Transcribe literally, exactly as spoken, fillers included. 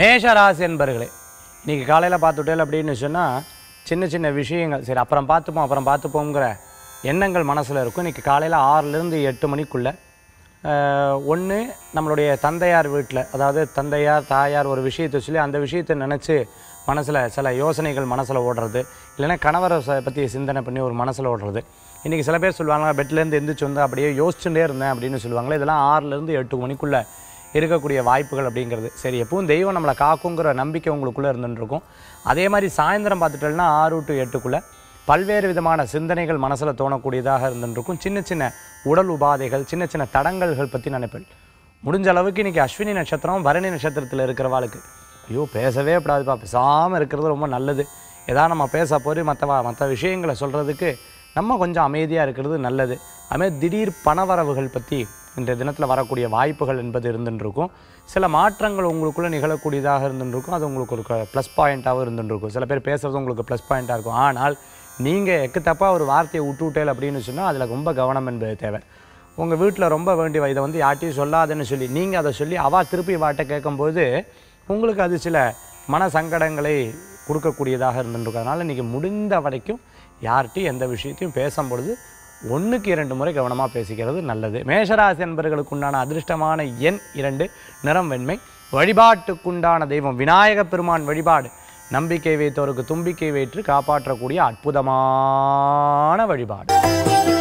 மேஷராசி என்பர்களே இன்றைக்கி காலையில் பார்த்துட்டேன் அப்படின்னு சொன்னால் சின்ன சின்ன விஷயங்கள் சரி அப்புறம் பார்த்துப்போம் அப்புறம் பார்த்துப்போங்கிற எண்ணங்கள் மனசில் இருக்கும். இன்றைக்கி காலையில் ஆறுலேருந்து எட்டு மணிக்குள்ளே ஒன்று நம்மளுடைய தந்தையார் வீட்டில் அதாவது தந்தையார் தாயார் ஒரு விஷயத்தை சொல்லி அந்த விஷயத்தை நினச்சி மனசில் சில யோசனைகள் மனசில் ஓடுறது இல்லைன்னா கணவரை பற்றி சிந்தனை பண்ணி ஒரு மனசில் ஓடுறது. இன்றைக்கி சில பேர் சொல்லுவாங்க பெட்லேருந்து எழுந்திரிச்சு வந்து அப்படியே யோசிச்சுட்டே இருந்தேன் அப்படின்னு சொல்லுவாங்களே இதெல்லாம் ஆறுலேருந்து எட்டு மணிக்குள்ளே இருக்கக்கூடிய வாய்ப்புகள் அப்படிங்கிறது. சரி எப்பவும் தெய்வம் நம்மளை காக்குங்கிற நம்பிக்கை உங்களுக்குள்ளே இருந்துருக்கும். அதே மாதிரி சாயந்தரம் பார்த்துட்டோம்னா ஆறு டு எட்டுக்குள்ளே பல்வேறு விதமான சிந்தனைகள் மனசில் தோணக்கூடியதாக இருந்துருக்கும். சின்ன சின்ன உடல் உபாதைகள் சின்ன சின்ன தடங்கல்கள் பற்றி நினைப்பேன். முடிஞ்ச அளவுக்கு இன்றைக்கி அஸ்வினி நட்சத்திரம் பரணி நட்சத்திரத்தில் இருக்கிறவாளுக்கு ஐயோ பேசவே கூடாதுப்பா பேசாமல் இருக்கிறது ரொம்ப நல்லது. ஏதாவது நம்ம பேச போய் மற்ற மற்ற விஷயங்களை சொல்கிறதுக்கு நம்ம கொஞ்சம் அமைதியாக இருக்கிறது நல்லது. அதுமாதிரி திடீர் பணவரவுகள் பற்றி இன்றைய தினத்தில் வரக்கூடிய வாய்ப்புகள் என்பது இருந்துருக்கும். சில மாற்றங்கள் உங்களுக்குள்ளே நிகழக்கூடியதாக இருந்துருக்கும். அது உங்களுக்கு ஒரு ப்ளஸ் பாயிண்ட்டாகவும் இருந்துருக்கும். சில பேர் பேசுகிறது உங்களுக்கு ப்ளஸ் பாயிண்ட்டாக இருக்கும். ஆனால் நீங்கள் எக்கு தப்பாக ஒரு வார்த்தையை விட்டுவிட்டேல் அப்படின்னு சொன்னால் அதில் ரொம்ப கவனம் என்பது தேவை. உங்கள் வீட்டில் ரொம்ப வேண்டிய இதை வந்து யார்ட்டையும் சொல்லாதுன்னு சொல்லி நீங்கள் அதை சொல்லி அவா திருப்பி வாட்டை கேட்கும்போது உங்களுக்கு அது சில மன சங்கடங்களை கொடுக்கக்கூடியதாக இருந்துருக்கும். அதனால் இன்றைக்கி முடிந்த வரைக்கும் யார்கிட்டையும் எந்த விஷயத்தையும் பேசும்பொழுது ஒன்றுக்கு இரண்டு முறை கவனமாக பேசிக்கிறது நல்லது. மேஷராசி என்பர்களுக்கு உண்டான அதிர்ஷ்டமான எண் இரண்டு, நிறம் வெண்மை. வழிபாட்டுக்குண்டான தெய்வம் விநாயக பெருமான் வழிபாடு. நம்பிக்கை வைத்தவருக்கு தும்பிக்கை வைத்து காப்பாற்றக்கூடிய அற்புதமான வழிபாடு.